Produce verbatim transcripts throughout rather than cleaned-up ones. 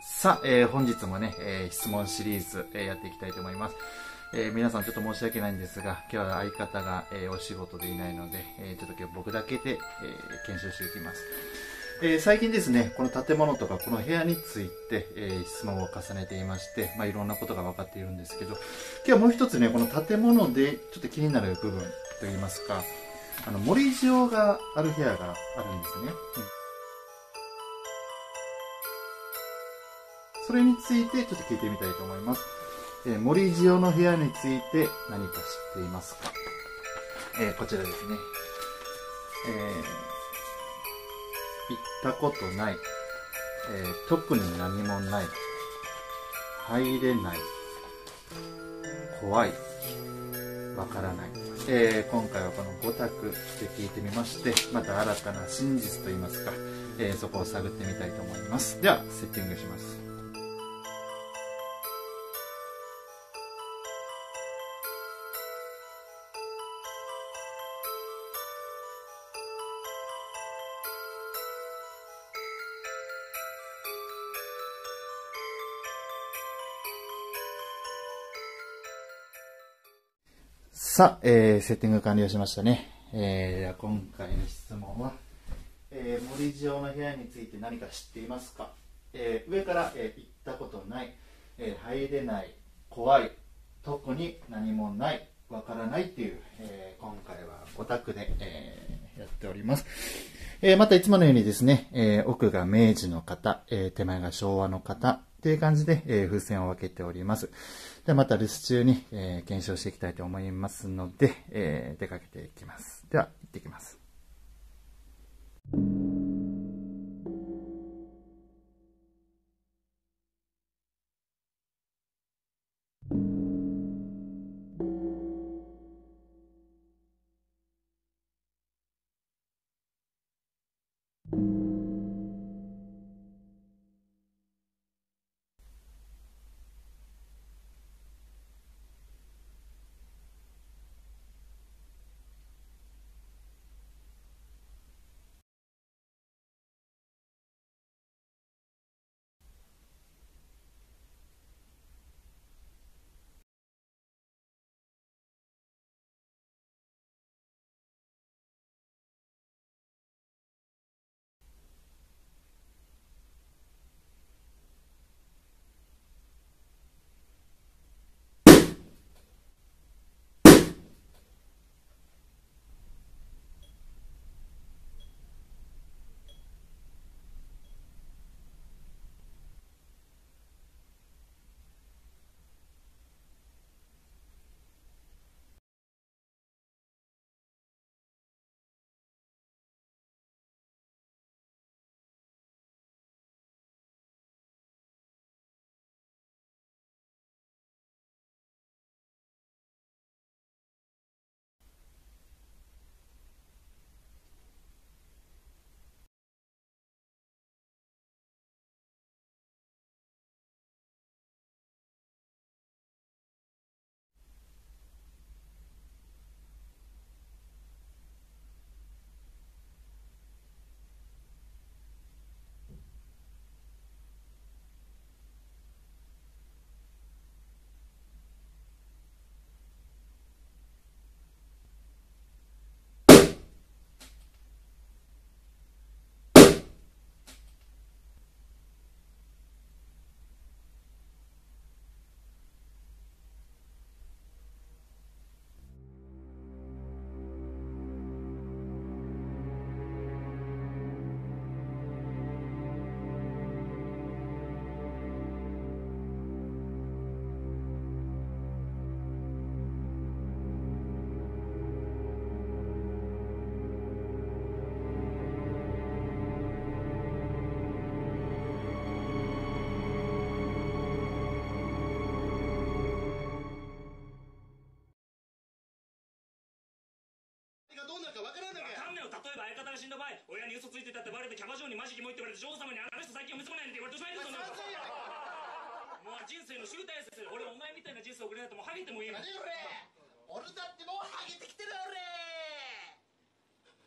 さあ、えー、本日もね、えー、質問シリーズ、えー、やっていきたいと思います。えー、皆さんちょっと申し訳ないんですが、今日は相方が、えー、お仕事でいないので、えー、ちょっと今日僕だけで、えー、検証していきます。えー、最近ですね、この建物とかこの部屋について、えー、質問を重ねていまして、まあ、いろんなことが分かっているんですけど、今日はもう一つね、この建物でちょっと気になる部分といいますか、あの盛り塩がある部屋があるんですね。うん、それについてちょっと聞いてみたいと思います。えー、盛り塩の部屋について何か知っていますか？えー、こちらですね。えー行ったことない、えー、特に何もない、入れない、怖い、わからない、えー、今回はこのご択で聞いてみまして、また新たな真実といいますか、えー、そこを探ってみたいと思います。ではセッティングします。さあ、えー、セッティング完了しましたね。えー、では今回の質問は、えー、盛り塩の部屋について何か知っていますか？えー、上から、えー、行ったことない、えー、入れない、怖い、特に何もない、わからないっていう、えー、今回はご択で、えー、やっております。えー、またいつものようにですね、えー、奥が明治の方、えー、手前が昭和の方、という感じで、えー、風船を分けております。ではまた留守中に、えー、検証していきたいと思いますので、えー、出かけていきます。では、行ってきます。死んだ場合、親に嘘ついてたってバレてキャバ嬢にマジキモいって言われて、女王様にあの人最近は娘ないんで言われてしまいんですよ。もう人生の集大成ですよ。俺お前みたいな人生送れないともうハゲてもいいよ。何よ俺だってもうハゲてきてるよ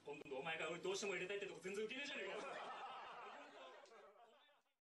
俺。今度お前が俺どうしても入れたいってとこ全然ウケねえじゃねえか。